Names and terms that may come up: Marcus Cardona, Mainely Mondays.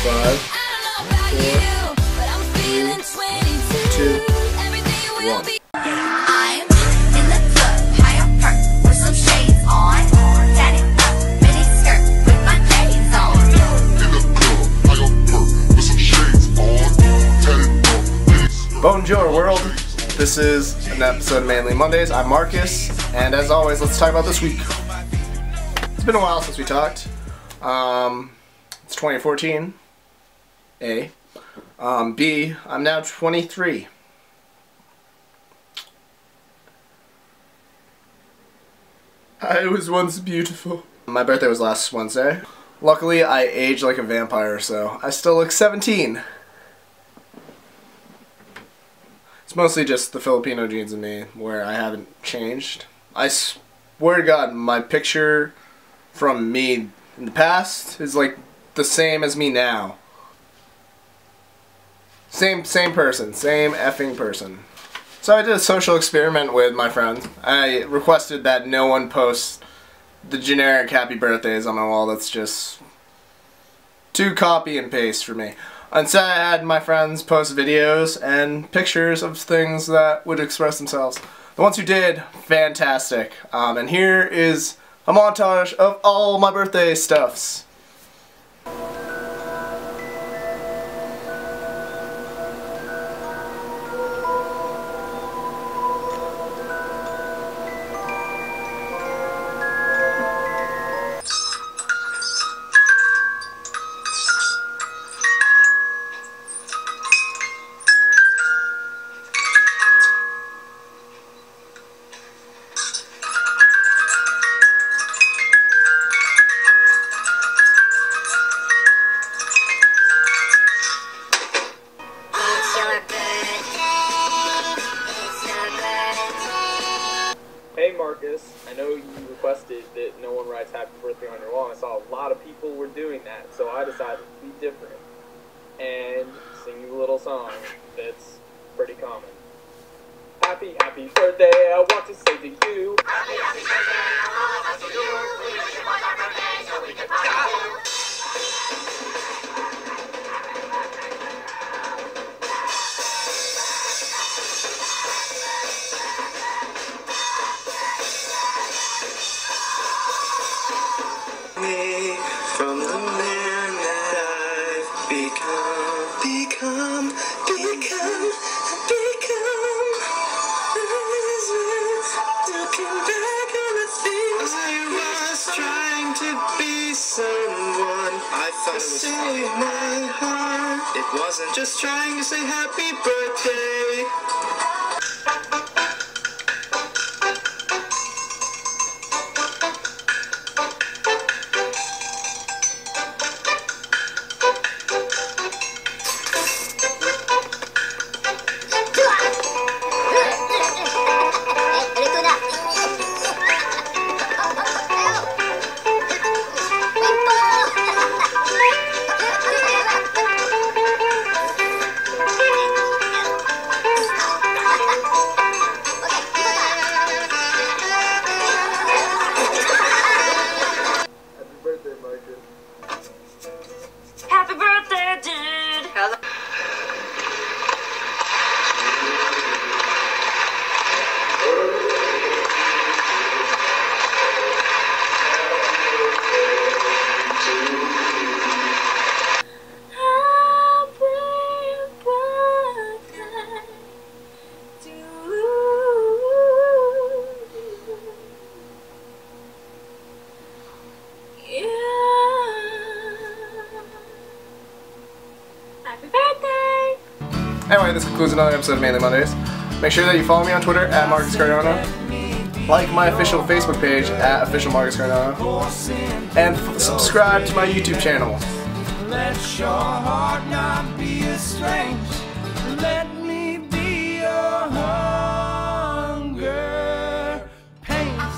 5, 4, 3, 2, 1. Bonjour world, this is an episode of Mainely Mondays. I'm Marcus, and as always, let's talk about this week. It's been a while since we talked. It's 2014, A. B, I'm now 23. I was once beautiful. My birthday was last Wednesday. Luckily, I aged like a vampire, so I still look 17. It's mostly just the Filipino genes in me where I haven't changed. I swear to God, my picture from me in the past is like the same as me now. Same person, same effing person. So I did a social experiment with my friends. I requested that no one post the generic happy birthdays on my wall. That's just too copy and paste for me. Instead, I had my friends post videos and pictures of things that would express themselves. The ones who did, fantastic. And here is a montage of all my birthday stuffs. Marcus, I know you requested that no one writes happy birthday on your wall. I saw a lot of people were doing that, so I decided to be different and sing you a little song that's pretty common. Happy, happy birthday, I want to say to you. Happy, happy birthday, I want to say to you. We wish you was our birthday so we could party too. Saved my heart. It wasn't just trying to say happy birthday. Anyway, this concludes another episode of Mainely Mondays. Make sure that you follow me on Twitter at Marcus Cardona, like my official Facebook page at official Marcus Cardona, and subscribe to my YouTube channel.